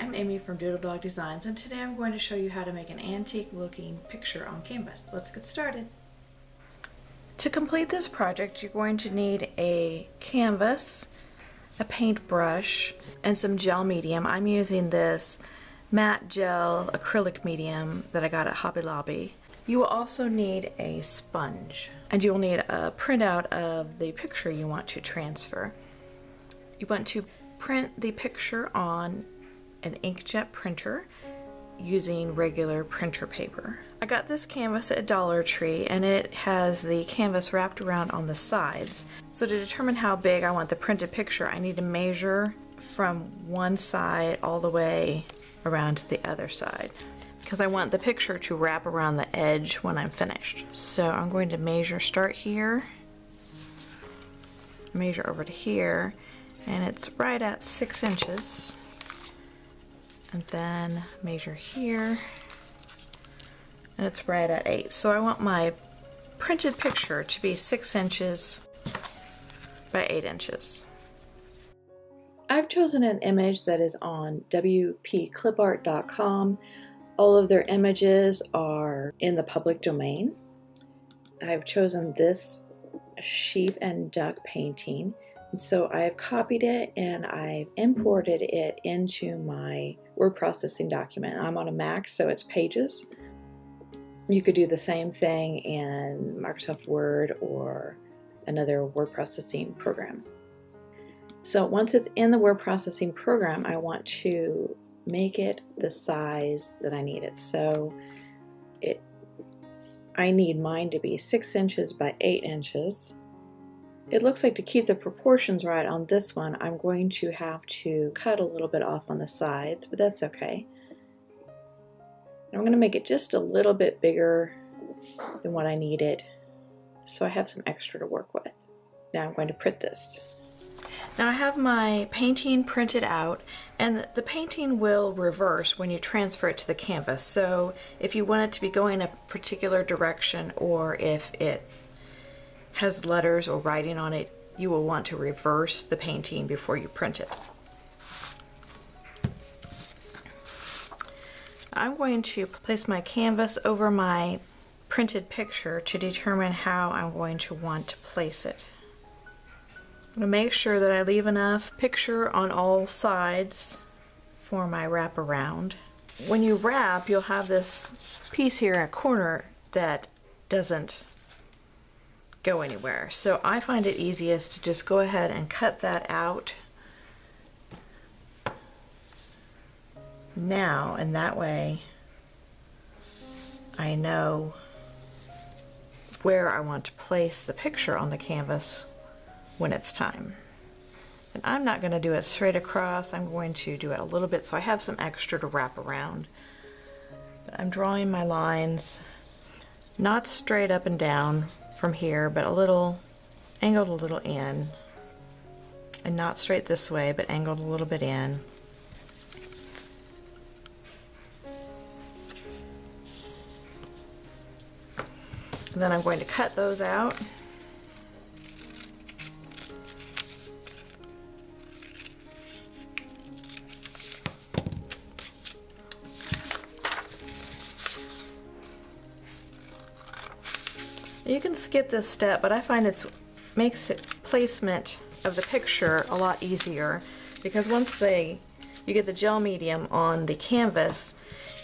I'm Amy from Doodle Dog Designs, and today I'm going to show you how to make an antique looking picture on canvas. Let's get started. To complete this project, you're going to need a canvas, a paintbrush, and some gel medium. I'm using this matte gel acrylic medium that I got at Hobby Lobby. You will also need a sponge, and you'll need a printout of the picture you want to transfer. You want to print the picture on an inkjet printer using regular printer paper. I got this canvas at Dollar Tree, and it has the canvas wrapped around on the sides. So to determine how big I want the printed picture, I need to measure from one side all the way around to the other side, because I want the picture to wrap around the edge when I'm finished. So I'm going to start here, measure over to here, and it's right at 6 inches. And then measure here, and it's right at 8. So I want my printed picture to be 6 inches by 8 inches. I've chosen an image that is on wpclipart.com. All of their images are in the public domain. I've chosen this sheep and duck painting, and so I've copied it and I've imported it into my word processing document. I'm on a Mac, so it's Pages. You could do the same thing in Microsoft Word or another word processing program. So once it's in the word processing program, I want to make it the size that I need it. So I need mine to be 6 inches by 8 inches. It looks like to keep the proportions right on this one, I'm going to have to cut a little bit off on the sides, but that's okay. I'm going to make it just a little bit bigger than what I needed, so I have some extra to work with. Now I'm going to print this. Now I have my painting printed out, and the painting will reverse when you transfer it to the canvas. So if you want it to be going a particular direction, or if it has letters or writing on it, you will want to reverse the painting before you print it. I'm going to place my canvas over my printed picture to determine how I'm going to want to place it. I'm going to make sure that I leave enough picture on all sides for my wraparound. When you wrap, you'll have this piece here in a corner that doesn't go anywhere. So I find it easiest to just go ahead and cut that out now, and that way I know where I want to place the picture on the canvas when it's time. And I'm not going to do it straight across. I'm going to do it a little bit so I have some extra to wrap around. But I'm drawing my lines not straight up and down from here, but a little angled a little in, and not straight this way, but angled a little bit in. And then I'm going to cut those out. You can skip this step, but I find it makes placement of the picture a lot easier, because once you get the gel medium on the canvas,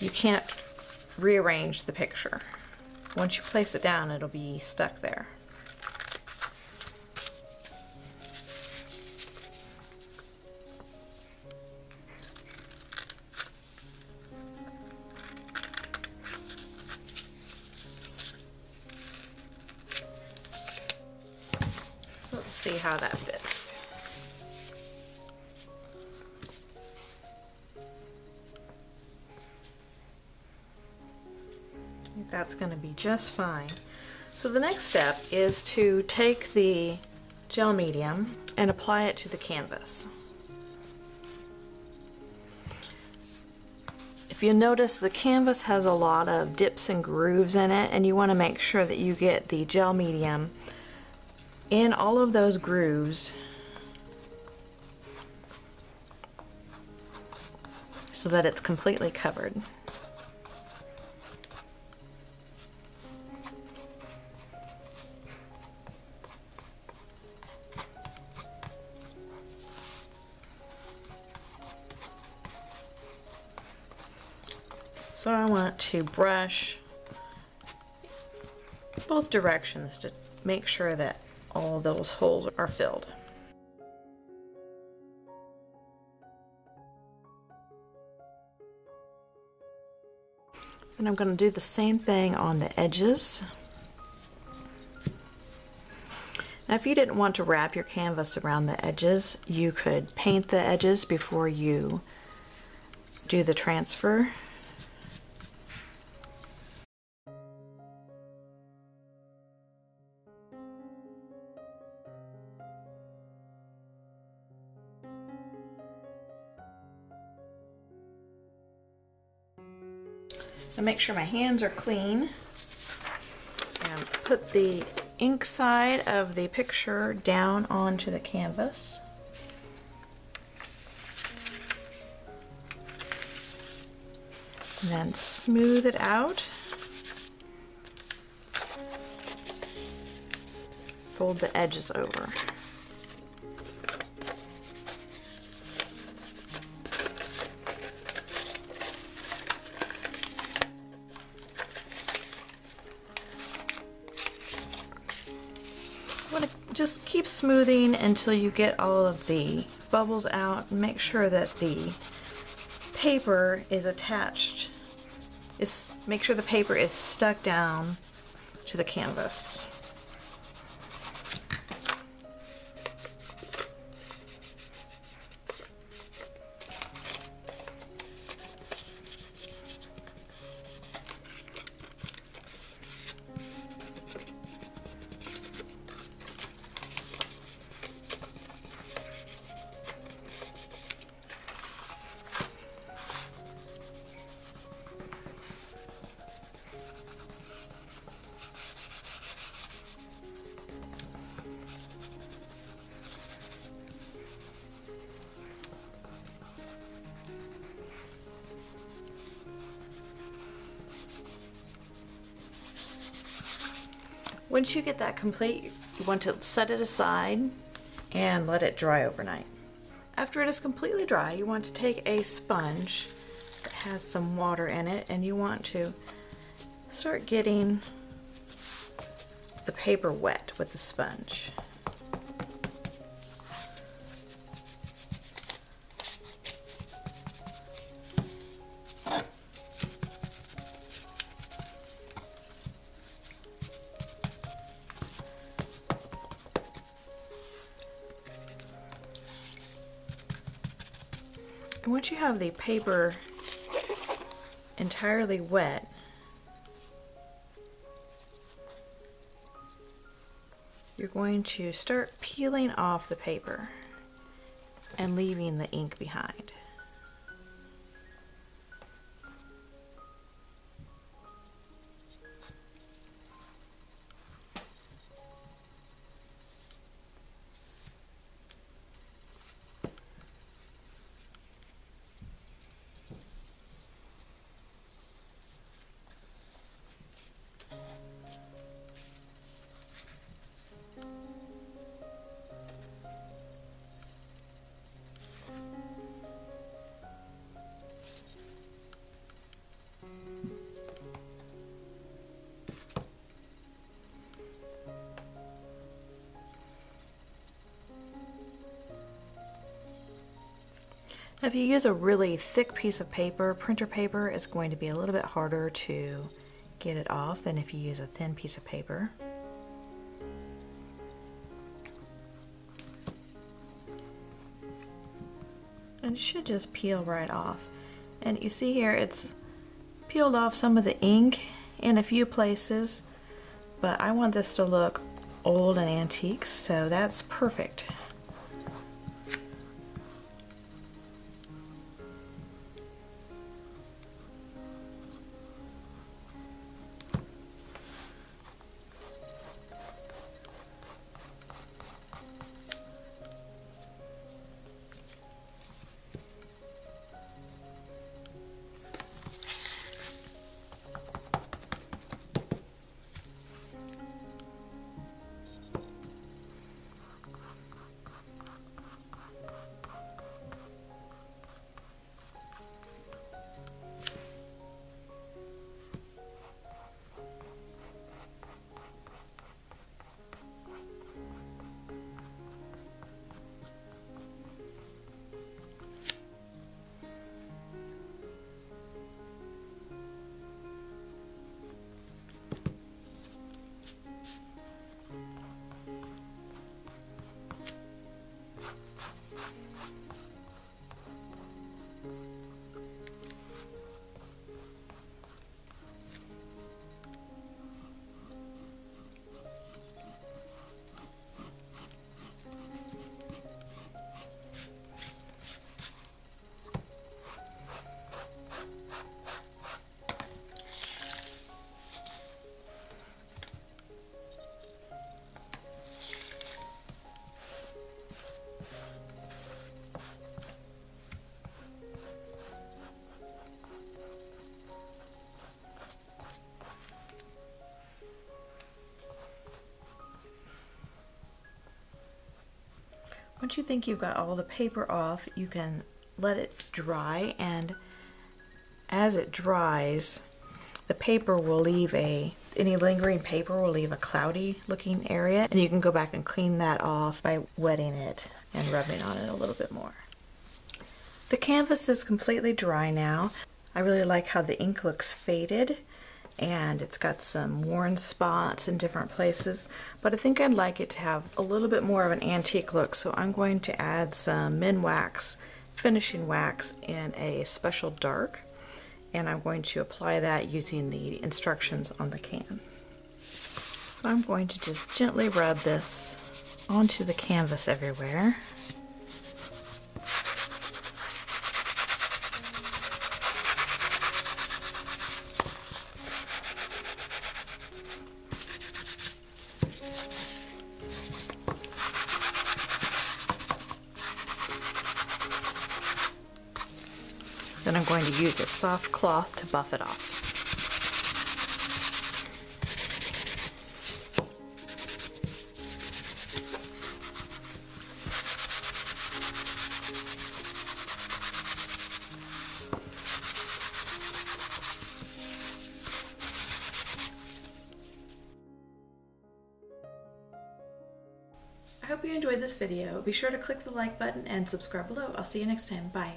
you can't rearrange the picture. Once you place it down, it'll be stuck there. Let's see how that fits. I think that's going to be just fine. So the next step is to take the gel medium and apply it to the canvas. If you notice, the canvas has a lot of dips and grooves in it, and you want to make sure that you get the gel medium in all of those grooves so that it's completely covered. So I want to brush both directions to make sure that all those holes are filled. And I'm going to do the same thing on the edges. Now if you didn't want to wrap your canvas around the edges, you could paint the edges before you do the transfer. So make sure my hands are clean and put the ink side of the picture down onto the canvas. And then smooth it out. Fold the edges over. Just keep smoothing until you get all of the bubbles out. Make sure that the paper is attached. Make sure the paper is stuck down to the canvas. Once you get that complete, you want to set it aside and let it dry overnight. After it is completely dry, you want to take a sponge that has some water in it and you want to start getting the paper wet with the sponge. And once you have the paper entirely wet, you're going to start peeling off the paper and leaving the ink behind. If you use a really thick piece of paper, printer paper, it's going to be a little bit harder to get it off than if you use a thin piece of paper. And it should just peel right off. And you see here it's peeled off some of the ink in a few places, but I want this to look old and antique, so that's perfect. Once you think you've got all the paper off, you can let it dry, and as it dries, the paper will leave any lingering paper will leave a cloudy looking area, and you can go back and clean that off by wetting it and rubbing on it a little bit more. The canvas is completely dry now. I really like how the ink looks faded, and it's got some worn spots in different places, but I think I'd like it to have a little bit more of an antique look, so I'm going to add some Minwax finishing wax in a special dark, and I'm going to apply that using the instructions on the can. So I'm going to just gently rub this onto the canvas everywhere. Then I'm going to use a soft cloth to buff it off. I hope you enjoyed this video. Be sure to click the like button and subscribe below. I'll see you next time. Bye.